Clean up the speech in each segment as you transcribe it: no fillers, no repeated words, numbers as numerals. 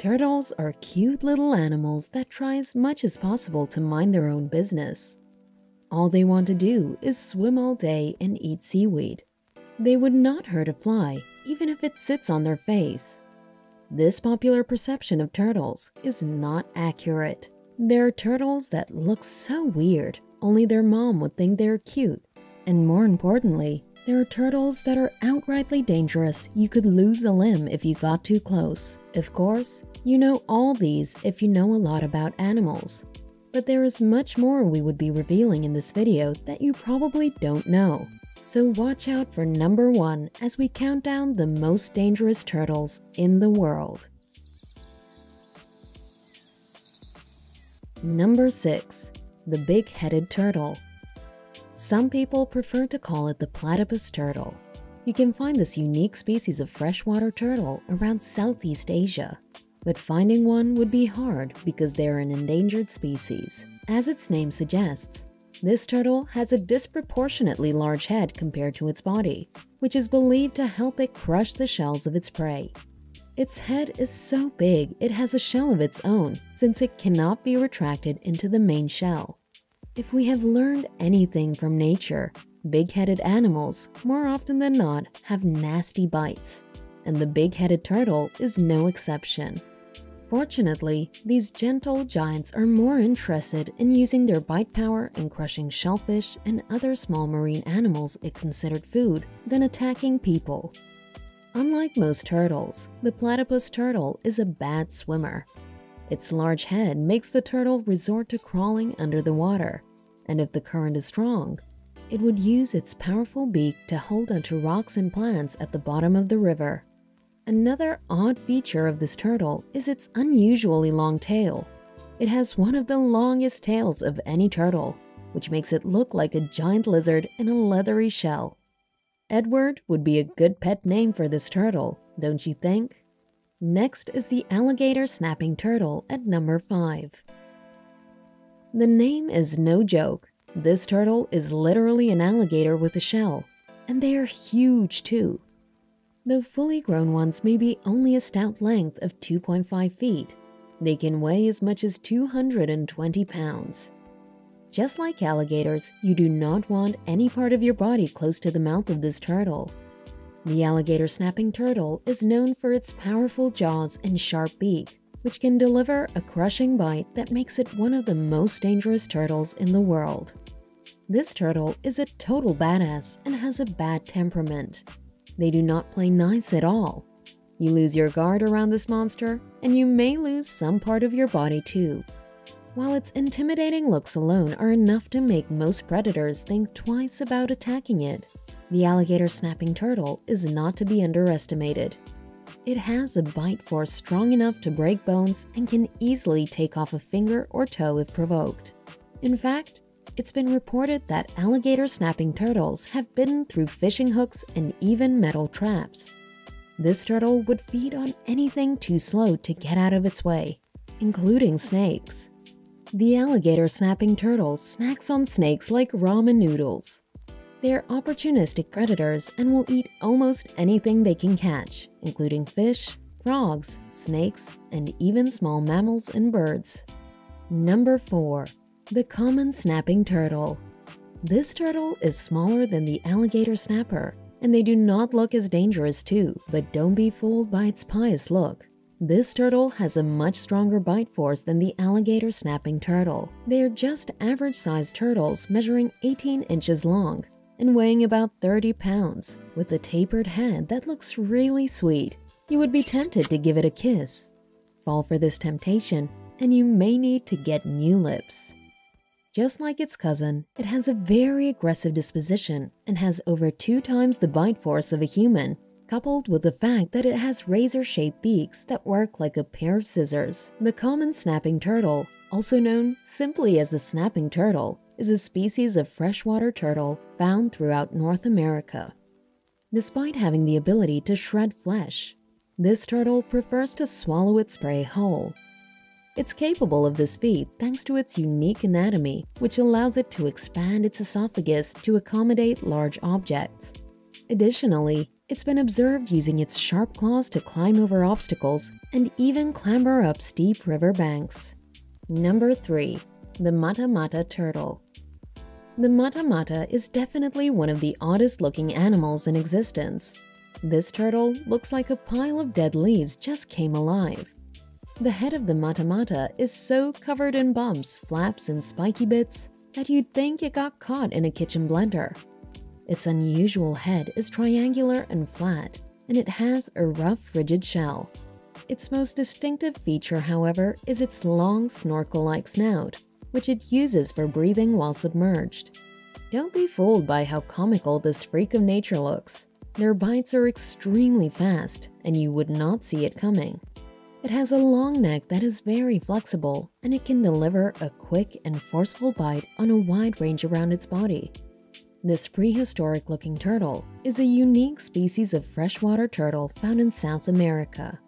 Turtles are cute little animals that try as much as possible to mind their own business. All they want to do is swim all day and eat seaweed. They would not hurt a fly, even if it sits on their face. This popular perception of turtles is not accurate. There are turtles that look so weird, only their mom would think they are cute. And more importantly, there are turtles that are outrightly dangerous. You could lose a limb if you got too close. Of course, you know all these if you know a lot about animals. But there is much more we would be revealing in this video that you probably don't know. So watch out for number 1 as we count down the most dangerous turtles in the world. Number 6. The big-headed turtle. Some people prefer to call it the platypus turtle. You can find this unique species of freshwater turtle around Southeast Asia. But finding one would be hard because they are an endangered species. As its name suggests, this turtle has a disproportionately large head compared to its body, which is believed to help it crush the shells of its prey. Its head is so big it has a shell of its own, since it cannot be retracted into the main shell. If we have learned anything from nature, big-headed animals, more often than not, have nasty bites, and the big-headed turtle is no exception. Fortunately, these gentle giants are more interested in using their bite power and crushing shellfish and other small marine animals it considered food than attacking people. Unlike most turtles, the platypus turtle is a bad swimmer. Its large head makes the turtle resort to crawling under the water, and if the current is strong, it would use its powerful beak to hold onto rocks and plants at the bottom of the river. Another odd feature of this turtle is its unusually long tail. It has one of the longest tails of any turtle, which makes it look like a giant lizard in a leathery shell. Edward would be a good pet name for this turtle, don't you think? Next is the alligator snapping turtle at number 5. The name is no joke. This turtle is literally an alligator with a shell, and they are huge too. Though fully grown ones may be only a stout length of 2.5 feet, they can weigh as much as 220 pounds. Just like alligators, you do not want any part of your body close to the mouth of this turtle. The alligator snapping turtle is known for its powerful jaws and sharp beak, which can deliver a crushing bite that makes it one of the most dangerous turtles in the world. This turtle is a total badass and has a bad temperament. They do not play nice at all. You lose your guard around this monster, and you may lose some part of your body too. While its intimidating looks alone are enough to make most predators think twice about attacking it, the alligator snapping turtle is not to be underestimated. It has a bite force strong enough to break bones and can easily take off a finger or toe if provoked. In fact, it's been reported that alligator snapping turtles have bitten through fishing hooks and even metal traps. This turtle would feed on anything too slow to get out of its way, including snakes. The alligator snapping turtle snacks on snakes like ramen noodles. They are opportunistic predators and will eat almost anything they can catch, including fish, frogs, snakes, and even small mammals and birds. Number 4. The common snapping turtle. This turtle is smaller than the alligator snapper, and they do not look as dangerous too, but don't be fooled by its pious look. This turtle has a much stronger bite force than the alligator snapping turtle. They are just average-sized turtles measuring 18 inches long and weighing about 30 pounds, with a tapered head that looks really sweet. You would be tempted to give it a kiss. Fall for this temptation, and you may need to get new lips. Just like its cousin, it has a very aggressive disposition and has over 2 times the bite force of a human, coupled with the fact that it has razor-shaped beaks that work like a pair of scissors. The common snapping turtle, also known simply as the snapping turtle, is a species of freshwater turtle found throughout North America. Despite having the ability to shred flesh, this turtle prefers to swallow its prey whole. It's capable of this feat thanks to its unique anatomy, which allows it to expand its esophagus to accommodate large objects. Additionally, It's been observed using its sharp claws to climb over obstacles and even clamber up steep river banks. Number 3. The matamata turtle. The matamata is definitely one of the oddest-looking animals in existence. This turtle looks like a pile of dead leaves just came alive. The head of the matamata is so covered in bumps, flaps, and spiky bits that you'd think it got caught in a kitchen blender. Its unusual head is triangular and flat, and it has a rough, rigid shell. Its most distinctive feature, however, is its long, snorkel-like snout, which it uses for breathing while submerged. Don't be fooled by how comical this freak of nature looks. Their bites are extremely fast, and you would not see it coming. It has a long neck that is very flexible, and it can deliver a quick and forceful bite on a wide range around its body. This prehistoric-looking turtle is a unique species of freshwater turtle found in South America.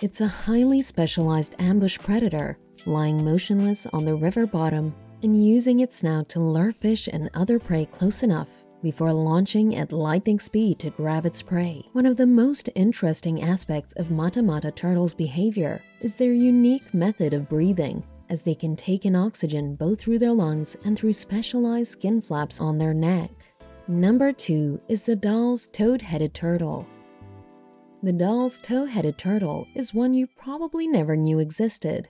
It's a highly specialized ambush predator, lying motionless on the river bottom and using its snout to lure fish and other prey close enough before launching at lightning speed to grab its prey. One of the most interesting aspects of matamata turtles' behavior is their unique method of breathing, as they can take in oxygen both through their lungs and through specialized skin flaps on their neck. Number 2 is the doll's toad-headed turtle. The doll's toad-headed turtle is one you probably never knew existed.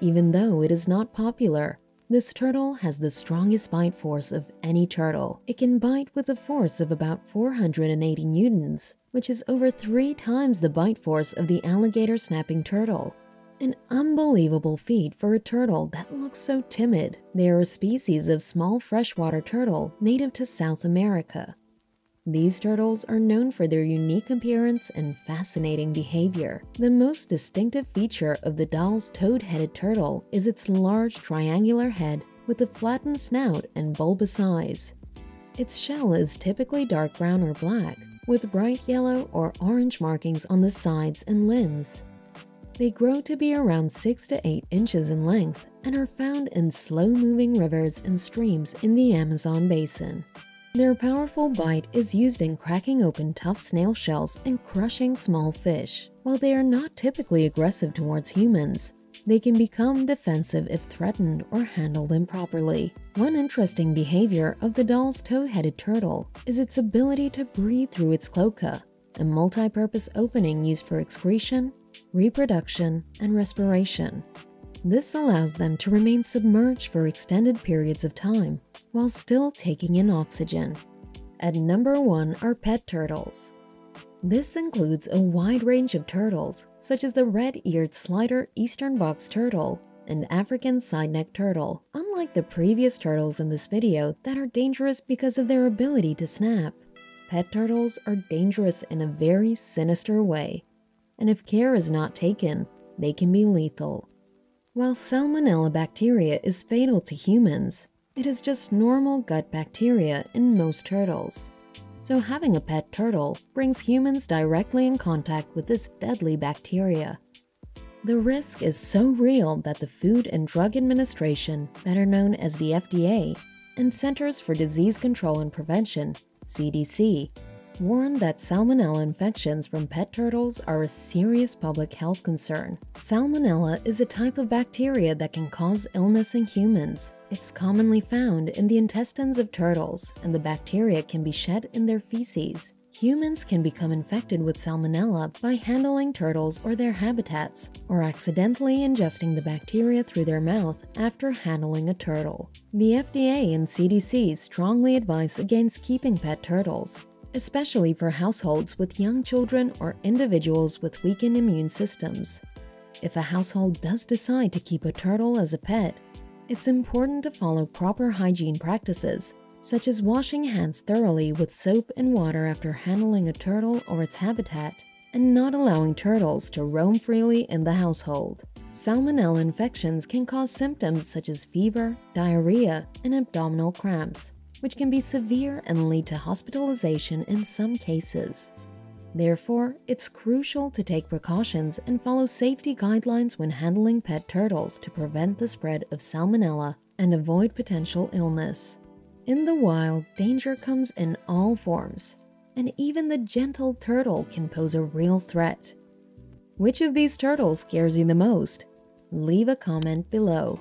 Even though it is not popular, this turtle has the strongest bite force of any turtle. It can bite with a force of about 480 newtons, which is over 3 times the bite force of the alligator snapping turtle. An unbelievable feat for a turtle that looks so timid. They are a species of small freshwater turtle native to South America. These turtles are known for their unique appearance and fascinating behavior. The most distinctive feature of the doll's toad-headed turtle is its large triangular head with a flattened snout and bulbous eyes. Its shell is typically dark brown or black, with bright yellow or orange markings on the sides and limbs. They grow to be around 6 to 8 inches in length and are found in slow-moving rivers and streams in the Amazon basin. Their powerful bite is used in cracking open tough snail shells and crushing small fish. While they are not typically aggressive towards humans, they can become defensive if threatened or handled improperly. One interesting behavior of the doll's toad-headed turtle is its ability to breathe through its cloaca, a multi-purpose opening used for excretion, reproduction, and respiration. This allows them to remain submerged for extended periods of time while still taking in oxygen. At number 1 are pet turtles. This includes a wide range of turtles, such as the red-eared slider eastern box turtle and African side-neck turtle. Unlike the previous turtles in this video that are dangerous because of their ability to snap, pet turtles are dangerous in a very sinister way, and if care is not taken, they can be lethal. While salmonella bacteria is fatal to humans, it is just normal gut bacteria in most turtles. So having a pet turtle brings humans directly in contact with this deadly bacteria. The risk is so real that the Food and Drug Administration, better known as the FDA, and Centers for Disease Control and Prevention, CDC, warned that salmonella infections from pet turtles are a serious public health concern. Salmonella is a type of bacteria that can cause illness in humans. It's commonly found in the intestines of turtles, and the bacteria can be shed in their feces. Humans can become infected with salmonella by handling turtles or their habitats, or accidentally ingesting the bacteria through their mouth after handling a turtle. The FDA and CDC strongly advise against keeping pet turtles, especially for households with young children or individuals with weakened immune systems. If a household does decide to keep a turtle as a pet, it's important to follow proper hygiene practices, such as washing hands thoroughly with soap and water after handling a turtle or its habitat, and not allowing turtles to roam freely in the household. Salmonella infections can cause symptoms such as fever, diarrhea, and abdominal cramps, which can be severe and lead to hospitalization in some cases. Therefore, it's crucial to take precautions and follow safety guidelines when handling pet turtles to prevent the spread of salmonella and avoid potential illness. In the wild, danger comes in all forms, and even the gentle turtle can pose a real threat. Which of these turtles scares you the most? Leave a comment below.